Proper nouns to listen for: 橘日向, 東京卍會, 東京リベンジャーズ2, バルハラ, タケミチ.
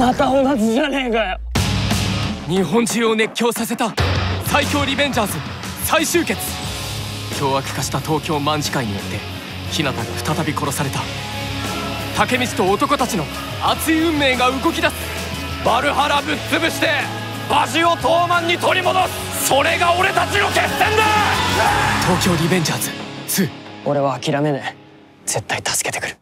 また同じじゃねえかよ。日本中を熱狂させた最強リベンジャーズ再集結。凶悪化した東京卍會によって日向が再び殺された。タケミチと男たちの熱い運命が動き出す。バルハラぶっ潰してバジを東卍に取り戻す。それが俺たちの決戦だ。東京リベンジャーズ2。俺は諦めねえ。絶対助けてくる。